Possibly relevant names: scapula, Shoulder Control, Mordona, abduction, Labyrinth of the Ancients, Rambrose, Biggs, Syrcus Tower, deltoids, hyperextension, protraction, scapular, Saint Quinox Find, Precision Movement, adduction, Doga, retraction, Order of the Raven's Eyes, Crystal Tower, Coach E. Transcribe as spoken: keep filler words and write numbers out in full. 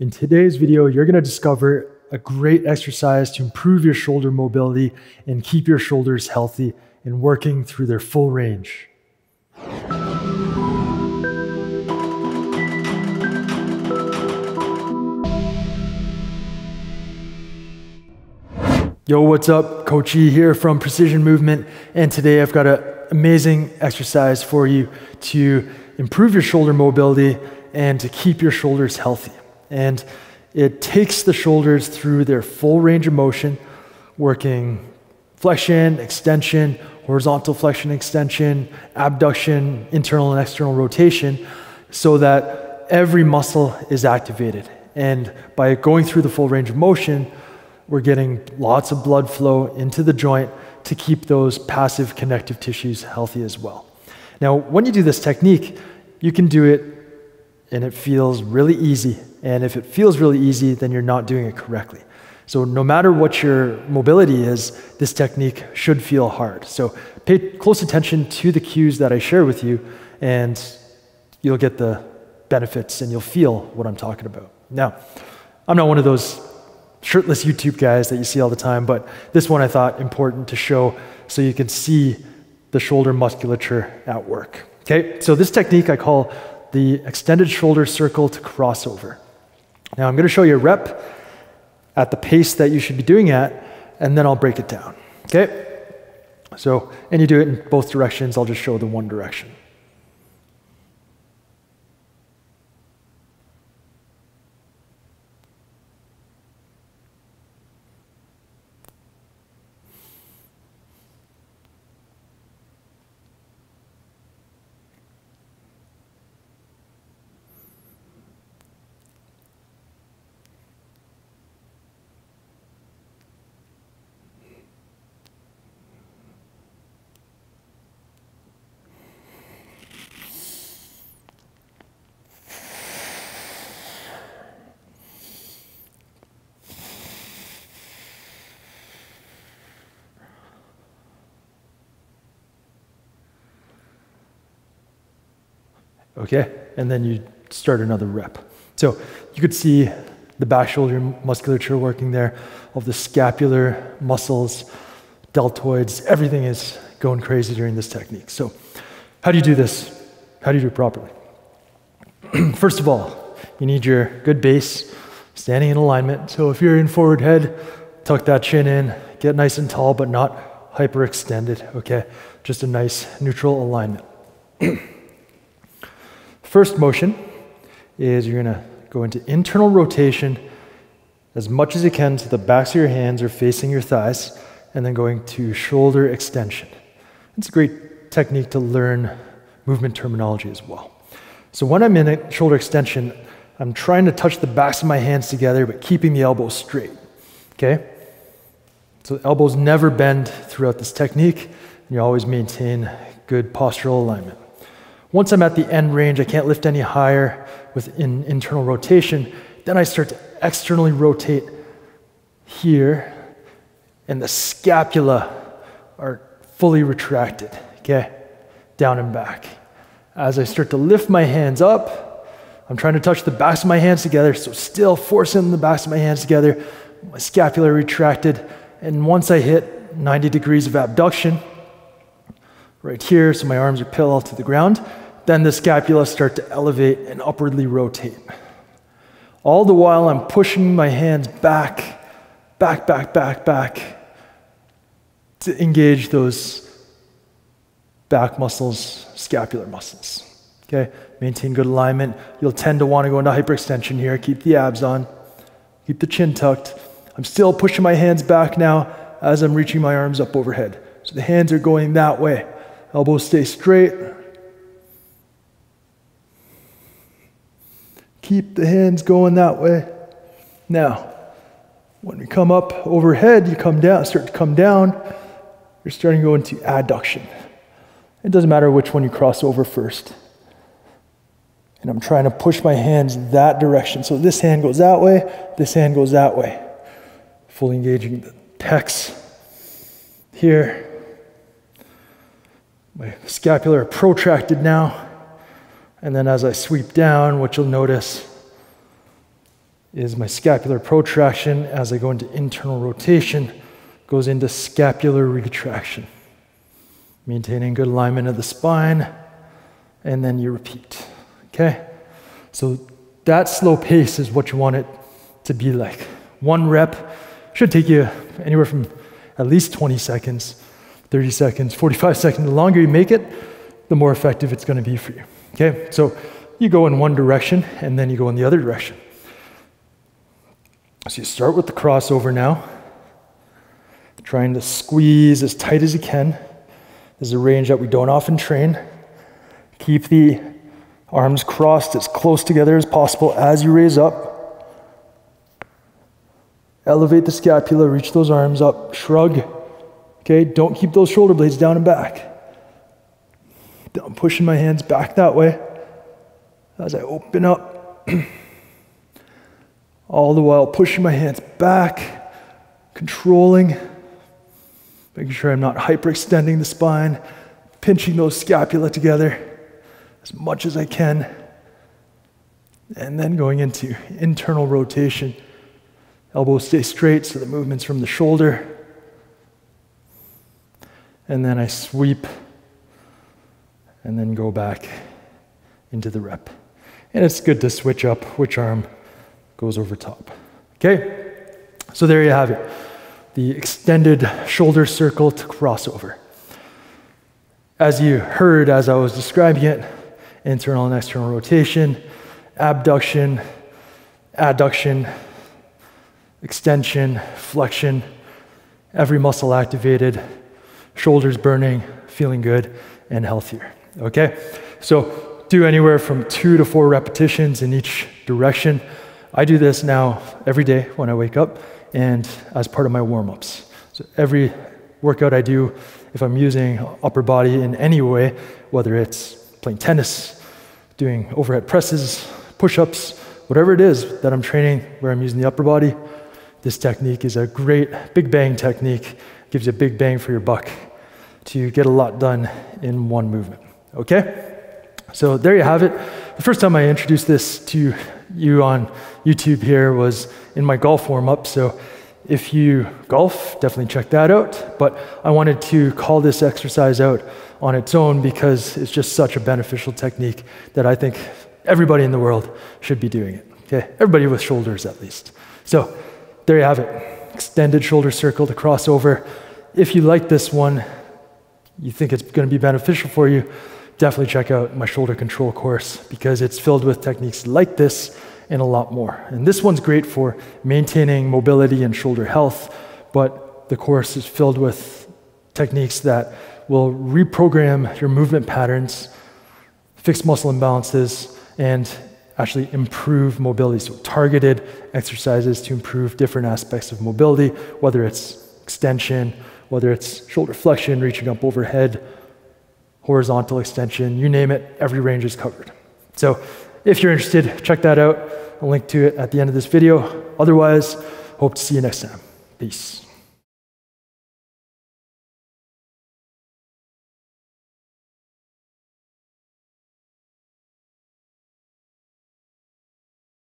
In today's video, you're going to discover a great exercise to improve your shoulder mobility and keep your shoulders healthy and working through their full range. Yo, what's up? Coach E here from Precision Movement, and today I've got an amazing exercise for you to improve your shoulder mobility and to keep your shoulders healthy. And it takes the shoulders through their full range of motion, working flexion, extension, horizontal flexion, extension, abduction, internal and external rotation, so that every muscle is activated. And by going through the full range of motion, we're getting lots of blood flow into the joint to keep those passive connective tissues healthy as well. Now, when you do this technique, you can do it and it feels really easy. And if it feels really easy, then you're not doing it correctly. So no matter what your mobility is, this technique should feel hard. So pay close attention to the cues that I share with you, and you'll get the benefits and you'll feel what I'm talking about. Now, I'm not one of those shirtless YouTube guys that you see all the time, but this one I thought important to show so you can see the shoulder musculature at work. Okay, so this technique I call the extended shoulder circle to crossover. Now I'm gonna show you a rep at the pace that you should be doing at, and then I'll break it down, okay? So, and you do it in both directions, I'll just show the one direction. Okay, and then you start another rep. So you could see the back shoulder musculature working there, all the scapular muscles, deltoids, everything is going crazy during this technique. So how do you do this? How do you do it properly? First of all, you need your good base, standing in alignment. So if you're in forward head, tuck that chin in, get nice and tall, but not hyperextended, okay? Just a nice neutral alignment. First motion is you're gonna go into internal rotation as much as you can so the backs of your hands are facing your thighs, and then going to shoulder extension. It's a great technique to learn movement terminology as well. So when I'm in a shoulder extension, I'm trying to touch the backs of my hands together but keeping the elbows straight, okay? So the elbows never bend throughout this technique, and you always maintain good postural alignment. Once I'm at the end range, I can't lift any higher with in internal rotation, then I start to externally rotate here, and the scapula are fully retracted, okay? Down and back. As I start to lift my hands up, I'm trying to touch the backs of my hands together, so still forcing the backs of my hands together, my scapula retracted, and once I hit ninety degrees of abduction, right here, so my arms are parallel to the ground, then the scapula start to elevate and upwardly rotate. All the while I'm pushing my hands back, back, back, back, back to engage those back muscles, scapular muscles, okay? Maintain good alignment. You'll tend to want to go into hyperextension here. Keep the abs on, keep the chin tucked. I'm still pushing my hands back now as I'm reaching my arms up overhead. So the hands are going that way. Elbows stay straight. Keep the hands going that way. Now, when we come up overhead, you come down, start to come down, you're starting to go into adduction. It doesn't matter which one you cross over first. And I'm trying to push my hands that direction. So this hand goes that way, this hand goes that way. Fully engaging the pecs here. My scapula are protracted now. And then as I sweep down, what you'll notice is my scapular protraction as I go into internal rotation, goes into scapular retraction. Maintaining good alignment of the spine, and then you repeat, okay? So that slow pace is what you want it to be like. One rep should take you anywhere from at least twenty seconds, thirty seconds, forty-five seconds. The longer you make it, the more effective it's gonna be for you, okay? So you go in one direction, and then you go in the other direction. So you start with the crossover now, trying to squeeze as tight as you can. This is a range that we don't often train. Keep the arms crossed as close together as possible as you raise up. Elevate the scapula, reach those arms up, shrug. Okay, don't keep those shoulder blades down and back. I'm pushing my hands back that way as I open up. All the while pushing my hands back, controlling, making sure I'm not hyperextending the spine, pinching those scapula together as much as I can, and then going into internal rotation. Elbows stay straight so the movement's from the shoulder. And then I sweep and then go back into the rep. And it's good to switch up which arm goes over top. Okay, so there you have it. The extended shoulder circle to crossover. As you heard as I was describing it, internal and external rotation, abduction, adduction, extension, flexion, every muscle activated, shoulders burning, feeling good and healthier, okay? So do anywhere from two to four repetitions in each direction. I do this now every day when I wake up and as part of my warm-ups. So every workout I do, if I'm using upper body in any way, whether it's playing tennis, doing overhead presses, push-ups, whatever it is that I'm training where I'm using the upper body, this technique is a great big bang technique. Gives you a big bang for your buck to get a lot done in one movement, okay? So there you have it. The first time I introduced this to you on YouTube here was in my golf warm-up, so if you golf, definitely check that out, but I wanted to call this exercise out on its own because it's just such a beneficial technique that I think everybody in the world should be doing it, okay? Everybody with shoulders at least. So there you have it, extended shoulder circle to crossover. If you like this one, you think it's gonna be beneficial for you, definitely check out my shoulder control course because it's filled with techniques like this and a lot more. And this one's great for maintaining mobility and shoulder health, but the course is filled with techniques that will reprogram your movement patterns, fix muscle imbalances, and actually improve mobility. So targeted exercises to improve different aspects of mobility, whether it's extension, whether it's shoulder flexion, reaching up overhead, horizontal extension, you name it, every range is covered. So if you're interested, check that out. I'll link to it at the end of this video. Otherwise, hope to see you next time. Peace.